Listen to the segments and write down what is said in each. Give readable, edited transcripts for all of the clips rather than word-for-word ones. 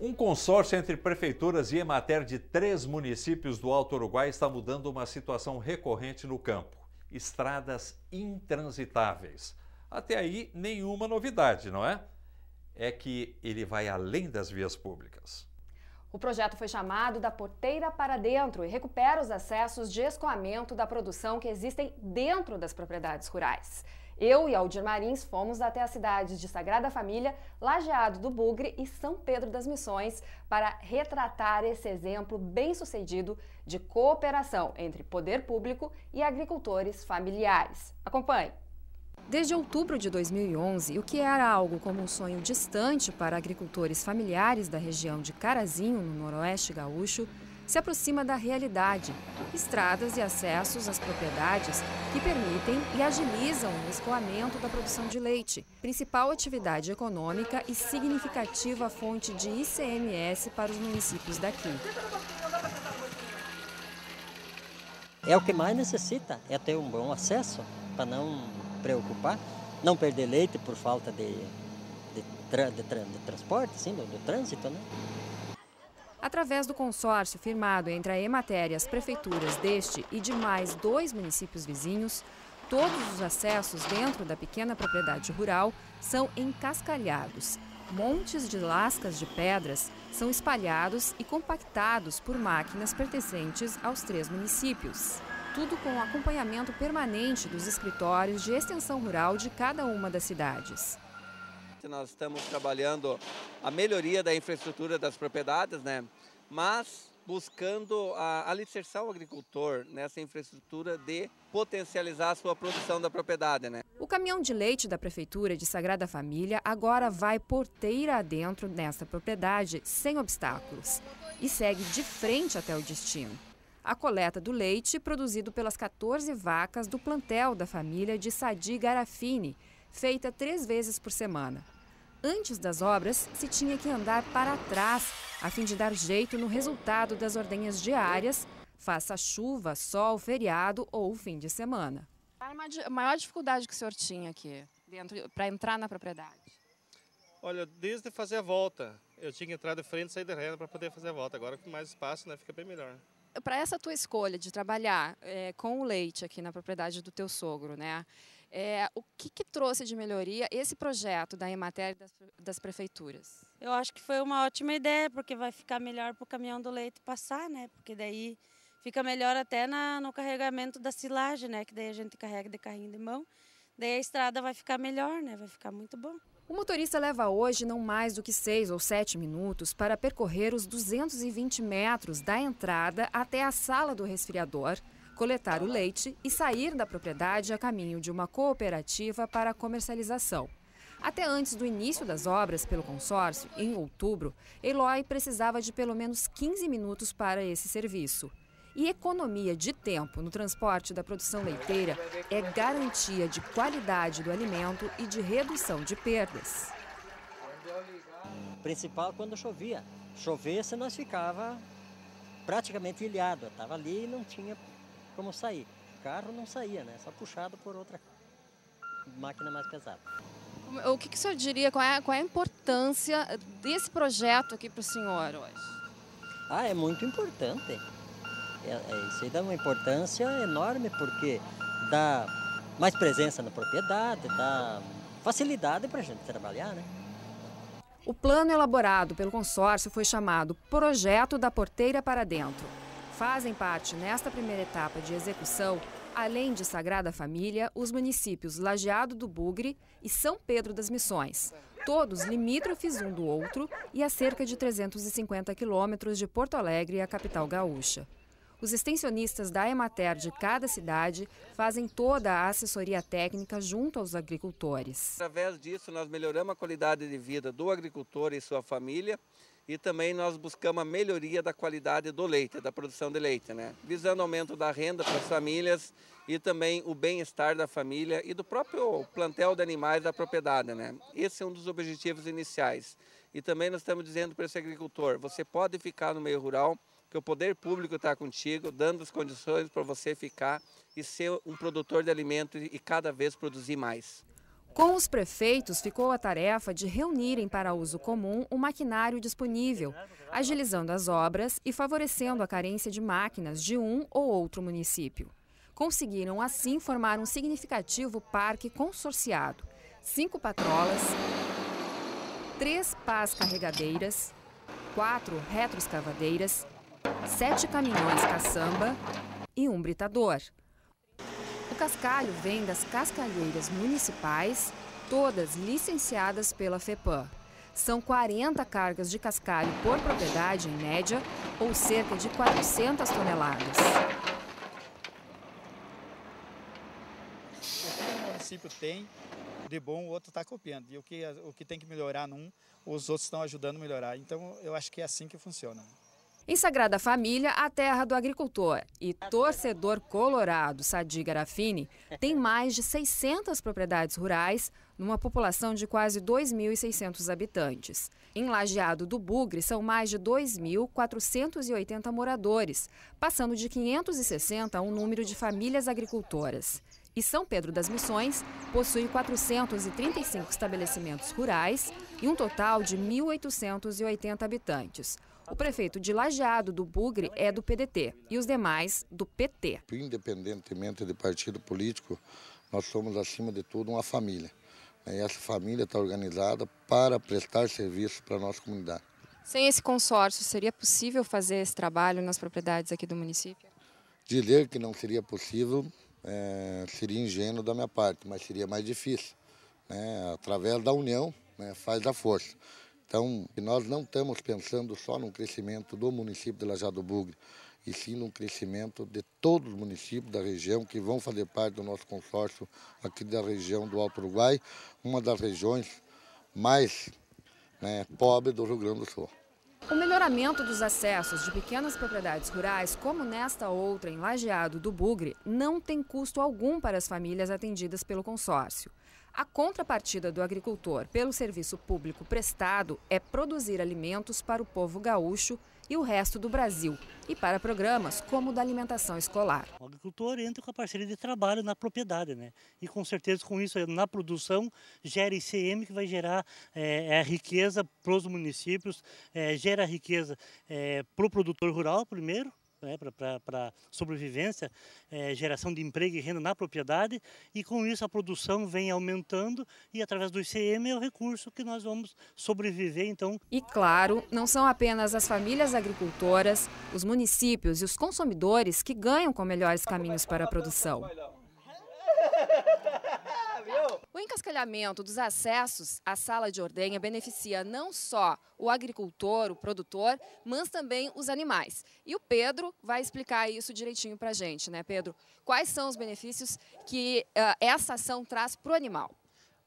Um consórcio entre prefeituras e EMATER de 3 municípios do Alto Uruguai está mudando uma situação recorrente no campo: estradas intransitáveis. Até aí, nenhuma novidade, não é? É que ele vai além das vias públicas. O projeto foi chamado da porteira para dentro e recupera os acessos de escoamento da produção que existem dentro das propriedades rurais. Eu e Aldir Marins fomos até as cidades de Sagrada Família, Lajeado do Bugre e São Pedro das Missões para retratar esse exemplo bem-sucedido de cooperação entre poder público e agricultores familiares. Acompanhe! Desde outubro de 2011, o que era algo como um sonho distante para agricultores familiares da região de Carazinho, no noroeste gaúcho, se aproxima da realidade: estradas e acessos às propriedades que permitem e agilizam o escoamento da produção de leite, principal atividade econômica e significativa fonte de ICMS para os municípios daqui. É o que mais necessita, é ter um bom acesso para não preocupar, não perder leite por falta de transporte, sim, do trânsito, né? Através do consórcio firmado entre a EMATER e as prefeituras deste e de mais 2 municípios vizinhos, todos os acessos dentro da pequena propriedade rural são encascalhados. Montes de lascas de pedras são espalhados e compactados por máquinas pertencentes aos 3 municípios. Tudo com o acompanhamento permanente dos escritórios de extensão rural de cada uma das cidades. Nós estamos trabalhando a melhoria da infraestrutura das propriedades, né? Mas buscando alicerçar o agricultor nessa infraestrutura de potencializar a sua produção da propriedade, né? O caminhão de leite da Prefeitura de Sagrada Família agora vai porteira adentro nesta propriedade sem obstáculos e segue de frente até o destino. A coleta do leite produzido pelas 14 vacas do plantel da família de Sadi Garafini, feita 3 vezes por semana. Antes das obras, se tinha que andar para trás, a fim de dar jeito no resultado das ordenhas diárias, faça chuva, sol, feriado ou fim de semana. Qual a maior dificuldade que o senhor tinha aqui, para entrar na propriedade? Olha, desde fazer a volta, eu tinha que entrar de frente e sair de reta para poder fazer a volta. Agora com mais espaço, né, fica bem melhor. Para essa tua escolha de trabalhar com o leite aqui na propriedade do teu sogro, né? O que trouxe de melhoria esse projeto da EMATER das prefeituras? Eu acho que foi uma ótima ideia, porque vai ficar melhor para o caminhão do leite passar, né? Porque daí fica melhor até no carregamento da silagem, né? Que daí a gente carrega de carrinho de mão. Daí a estrada vai ficar melhor, né? Vai ficar muito bom. O motorista leva hoje não mais do que 6 ou 7 minutos para percorrer os 220 metros da entrada até a sala do resfriador, coletar o leite e sair da propriedade a caminho de uma cooperativa para comercialização. Até antes do início das obras pelo consórcio, em outubro, Eloy precisava de pelo menos 15 minutos para esse serviço. E economia de tempo no transporte da produção leiteira é garantia de qualidade do alimento e de redução de perdas. O principal quando chovia. Chovesse, nós ficava praticamente ilhado. Estava ali e não tinha como sair. O carro não saía, né? Só puxado por outra máquina mais pesada. O que o senhor diria, qual é a importância desse projeto aqui para o senhor hoje? É muito importante. Isso aí dá uma importância enorme, porque dá mais presença na propriedade, dá facilidade para a gente trabalhar, né? O plano elaborado pelo consórcio foi chamado Projeto da Porteira para Dentro. Fazem parte, nesta primeira etapa de execução, além de Sagrada Família, os municípios Lajeado do Bugre e São Pedro das Missões, todos limítrofes um do outro e a cerca de 350 quilômetros de Porto Alegre, a capital gaúcha. Os extensionistas da EMATER de cada cidade fazem toda a assessoria técnica junto aos agricultores. Através disso, nós melhoramos a qualidade de vida do agricultor e sua família. E também nós buscamos a melhoria da qualidade do leite, da produção de leite, né? Visando o aumento da renda para as famílias e também o bem-estar da família e do próprio plantel de animais da propriedade, né? Esse é um dos objetivos iniciais. E também nós estamos dizendo para esse agricultor: você pode ficar no meio rural, que o poder público está contigo, dando as condições para você ficar e ser um produtor de alimento e cada vez produzir mais. Com os prefeitos, ficou a tarefa de reunirem para uso comum o maquinário disponível, agilizando as obras e favorecendo a carência de máquinas de um ou outro município. Conseguiram, assim, formar um significativo parque consorciado. 5 patrolas, 3 pás carregadeiras, 4 retroescavadeiras, 7 caminhões caçamba e 1 britador. O cascalho vem das cascalheiras municipais, todas licenciadas pela FEPAM. São 40 cargas de cascalho por propriedade, em média, ou cerca de 400 toneladas. O município tem de bom, o outro está copiando. E o que tem que melhorar num, os outros estão ajudando a melhorar. Então, eu acho que é assim que funciona. Em Sagrada Família, a terra do agricultor e torcedor colorado Sadi Garafini tem mais de 600 propriedades rurais, numa população de quase 2.600 habitantes. Em Lajeado do Bugre, são mais de 2.480 moradores, passando de 560 a um número de famílias agricultoras. E São Pedro das Missões possui 435 estabelecimentos rurais e um total de 1.880 habitantes. O prefeito de Lajeado do Bugre é do PDT e os demais do PT. Independentemente de partido político, nós somos, acima de tudo, uma família. E essa família está organizada para prestar serviço para a nossa comunidade. Sem esse consórcio, seria possível fazer esse trabalho nas propriedades aqui do município? Dizer que não seria possível seria ingênuo da minha parte, mas seria mais difícil. Né? Através da união, né, faz a força. Então, nós não estamos pensando só no crescimento do município de Lajeado do Bugre, e sim no crescimento de todos os municípios da região que vão fazer parte do nosso consórcio aqui da região do Alto Uruguai, uma das regiões mais pobres do Rio Grande do Sul. O melhoramento dos acessos de pequenas propriedades rurais, como nesta outra em Lajeado do Bugre, não tem custo algum para as famílias atendidas pelo consórcio. A contrapartida do agricultor pelo serviço público prestado é produzir alimentos para o povo gaúcho e o resto do Brasil, e para programas como o da alimentação escolar. O agricultor entra com a parceria de trabalho na propriedade, né? E com certeza com isso, na produção, gera ICMS, que vai gerar a riqueza para os municípios, gera riqueza para o produtor rural primeiro, para sobrevivência, geração de emprego e renda na propriedade, e com isso a produção vem aumentando e através do ICMS é o recurso que nós vamos sobreviver, então. E claro, não são apenas as famílias agricultoras, os municípios e os consumidores que ganham com melhores caminhos para a produção. O encascalhamento dos acessos à sala de ordenha beneficia não só o agricultor, o produtor, mas também os animais. E o Pedro vai explicar isso direitinho para a gente, né, Pedro? Quais são os benefícios que essa ação traz para o animal?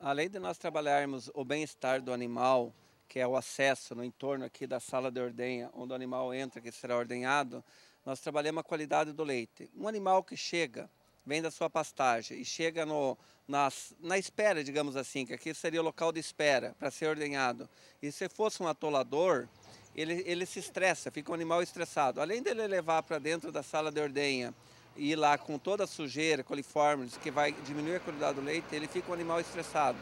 Além de nós trabalharmos o bem-estar do animal, que é o acesso no entorno aqui da sala de ordenha, onde o animal entra, que será ordenhado, nós trabalhamos a qualidade do leite. Um animal que chega, vem da sua pastagem e chega na espera, digamos assim, que aqui seria o local de espera para ser ordenhado. E se fosse um atolador, ele se estressa, fica um animal estressado. Além dele levar para dentro da sala de ordenha e ir lá com toda a sujeira, coliformes, que vai diminuir a qualidade do leite, ele fica um animal estressado.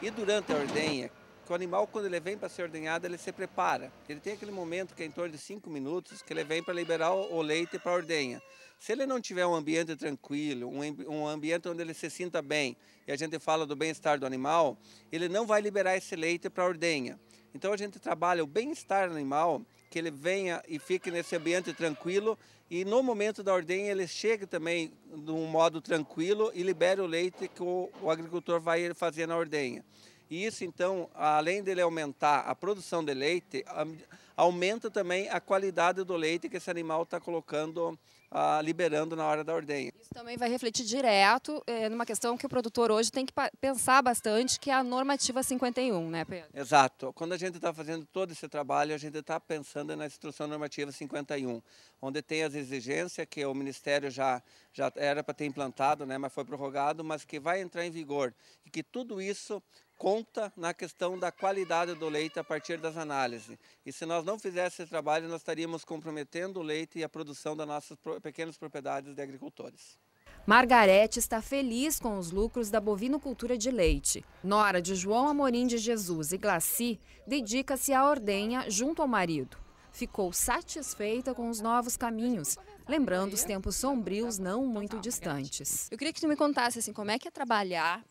E durante a ordenha, que o animal, quando ele vem para ser ordenhado, ele se prepara. Ele tem aquele momento que é em torno de 5 minutos que ele vem para liberar o leite para a ordenha. Se ele não tiver um ambiente tranquilo, um ambiente onde ele se sinta bem, e a gente fala do bem-estar do animal, ele não vai liberar esse leite para a ordenha. Então a gente trabalha o bem-estar do animal, que ele venha e fique nesse ambiente tranquilo, e no momento da ordenha ele chegue também de um modo tranquilo e libere o leite que o agricultor vai fazer na ordenha. E isso, então, além dele aumentar a produção de leite, aumenta também a qualidade do leite que esse animal está colocando, liberando na hora da ordenha. Isso também vai refletir direto numa questão que o produtor hoje tem que pensar bastante, que é a normativa 51, né, Pedro? Exato. Quando a gente está fazendo todo esse trabalho, a gente está pensando na instrução normativa 51, onde tem as exigências que o Ministério já era para ter implantado, né, mas foi prorrogado, mas que vai entrar em vigor. E que tudo isso conta na questão da qualidade do leite a partir das análises. E se nós não fizéssemos esse trabalho, nós estaríamos comprometendo o leite e a produção das nossas pequenas propriedades de agricultores. Margarete está feliz com os lucros da bovinocultura de leite. Nora de João Amorim de Jesus e Glaci dedica-se à ordenha junto ao marido. Ficou satisfeita com os novos caminhos, lembrando os tempos sombrios não muito distantes. Eu queria que tu me contasse assim, como é que é trabalhar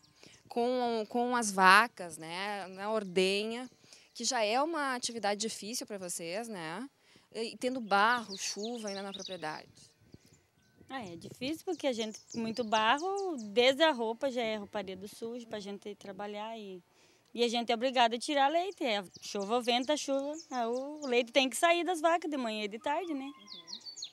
com as vacas, né, na ordenha, que já é uma atividade difícil para vocês, né, e tendo barro, chuva ainda na propriedade. Ah, é difícil porque a gente muito barro, desde a roupa já é rouparia suja para a gente trabalhar e a gente é obrigado a tirar leite. É chuva, venta, chuva, o leite tem que sair das vacas de manhã e de tarde, né?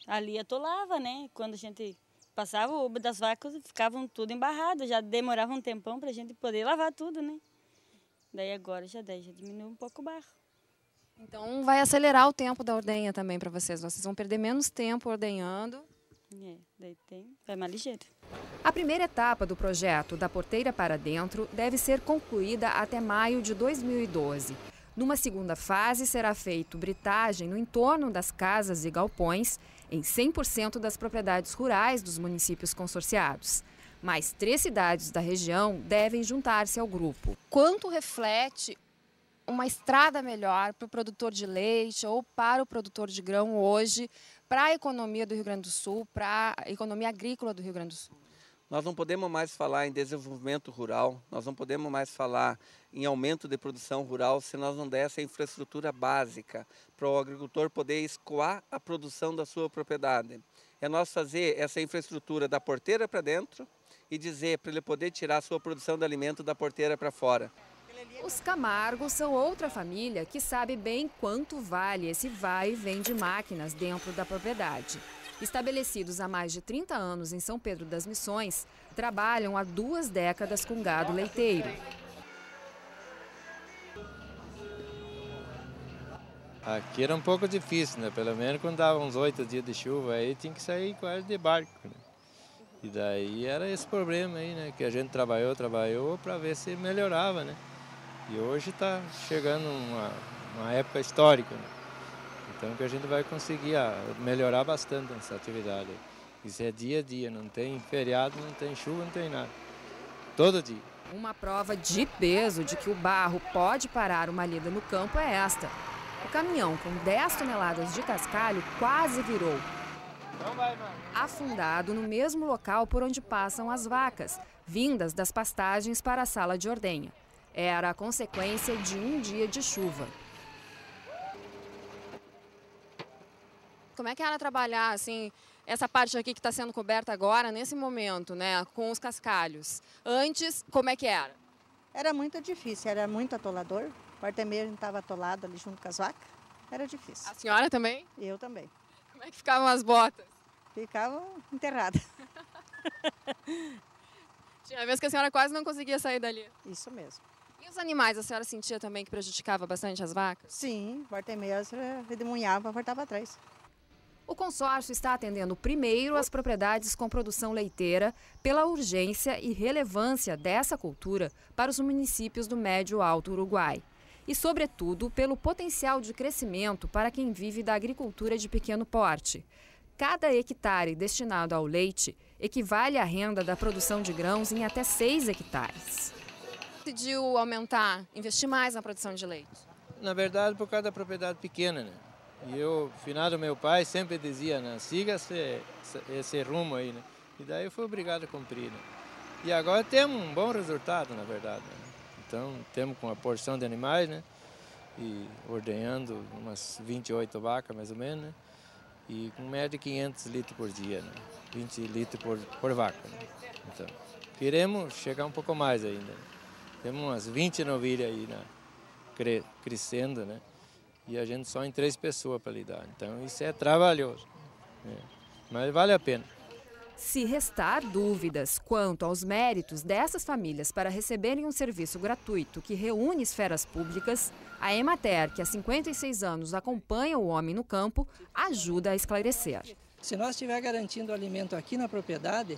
Ali atolava, né? Quando a gente passava o obo das vacas, ficavam tudo embarrado, já demorava um tempão para a gente poder lavar tudo, né? Daí agora já diminuiu um pouco o barro. Então vai acelerar o tempo da ordenha também para vocês. Vocês vão perder menos tempo ordenhando. É, daí vai mais ligeiro. A primeira etapa do projeto Da Porteira para Dentro deve ser concluída até maio de 2012. Numa segunda fase, será feita britagem no entorno das casas e galpões em 100% das propriedades rurais dos municípios consorciados. Mais 3 cidades da região devem juntar-se ao grupo. Quanto reflete uma estrada melhor para o produtor de leite ou para o produtor de grão hoje, para a economia do Rio Grande do Sul, para a economia agrícola do Rio Grande do Sul? Nós não podemos mais falar em desenvolvimento rural, nós não podemos mais falar em aumento de produção rural se nós não der essa infraestrutura básica para o agricultor poder escoar a produção da sua propriedade. É nós fazer essa infraestrutura da porteira para dentro e dizer para ele poder tirar a sua produção de alimento da porteira para fora. Os Camargos são outra família que sabe bem quanto vale esse vai e vem de máquinas dentro da propriedade. Estabelecidos há mais de 30 anos em São Pedro das Missões, trabalham há 2 décadas com gado leiteiro. Aqui era um pouco difícil, né? Pelo menos quando dava uns 8 dias de chuva, aí tinha que sair quase de barco, né? E daí era esse problema aí, né? Que a gente trabalhou para ver se melhorava, né? E hoje está chegando uma época histórica, né? Então que a gente vai conseguir melhorar bastante essa atividade. Isso é dia a dia, não tem feriado, não tem chuva, não tem nada. Todo dia. Uma prova de peso de que o barro pode parar uma lida no campo é esta. O caminhão com 10 toneladas de cascalho quase virou. Afundado no mesmo local por onde passam as vacas, vindas das pastagens para a sala de ordenha. Era a consequência de um dia de chuva. Como é que era trabalhar assim, essa parte aqui que está sendo coberta agora, nesse momento, né, com os cascalhos? Antes, como é que era? Era muito difícil, era muito atolador. Quarta e meia a gente estava atolado ali junto com as vacas. Era difícil. A senhora também? Eu também. Como é que ficavam as botas? Ficavam enterradas. Tinha vez que a senhora quase não conseguia sair dali. Isso mesmo. E os animais, a senhora sentia também que prejudicava bastante as vacas? Sim, quarta e meia a senhora redemunhava, voltava atrás. O consórcio está atendendo primeiro as propriedades com produção leiteira pela urgência e relevância dessa cultura para os municípios do Médio Alto Uruguai. E, sobretudo, pelo potencial de crescimento para quem vive da agricultura de pequeno porte. Cada hectare destinado ao leite equivale à renda da produção de grãos em até 6 hectares. Decidiu aumentar, investir mais na produção de leite? Na verdade, por causa da propriedade pequena, né? E eu, finado meu pai, sempre dizia, né, siga esse rumo aí, né? E daí eu fui obrigado a cumprir, né? E agora temos um bom resultado, na verdade, né? Então, temos com a porção de animais, né? E ordenhando umas 28 vacas, mais ou menos, né? E com média de 500 litros por dia, né? 20 litros por vaca, né? Então, queremos chegar um pouco mais ainda. Temos umas 20 novilhas aí, né? Crescendo, né? E a gente só em 3 pessoas para lidar. Então isso é trabalhoso, né? Mas vale a pena. Se restar dúvidas quanto aos méritos dessas famílias para receberem um serviço gratuito que reúne esferas públicas, a EMATER, que há 56 anos acompanha o homem no campo, ajuda a esclarecer. Se nós estiver garantindo alimento aqui na propriedade,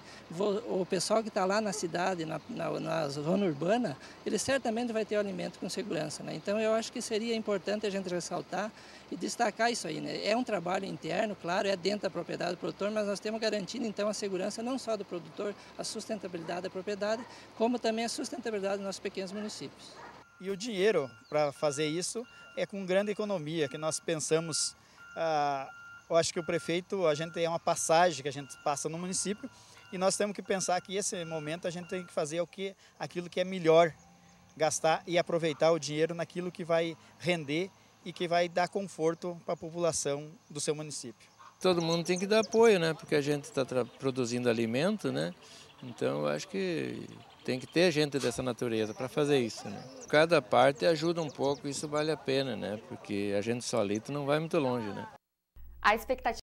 o pessoal que está lá na cidade, na zona urbana, ele certamente vai ter o alimento com segurança, né? Então eu acho que seria importante a gente ressaltar e destacar isso aí, né? É um trabalho interno, claro, é dentro da propriedade do produtor, mas nós temos garantido então a segurança não só do produtor, a sustentabilidade da propriedade, como também a sustentabilidade dos nossos pequenos municípios. E o dinheiro para fazer isso é com grande economia, que nós pensamos... Eu acho que o prefeito, a gente é uma passagem que a gente passa no município e nós temos que pensar que esse momento a gente tem que fazer aquilo que é melhor gastar e aproveitar o dinheiro naquilo que vai render e que vai dar conforto para a população do seu município. Todo mundo tem que dar apoio, né? Porque a gente está produzindo alimento, né? Então eu acho que tem que ter gente dessa natureza para fazer isso, né? Cada parte ajuda um pouco, isso vale a pena, né? Porque a gente solito não vai muito longe, né? A expectativa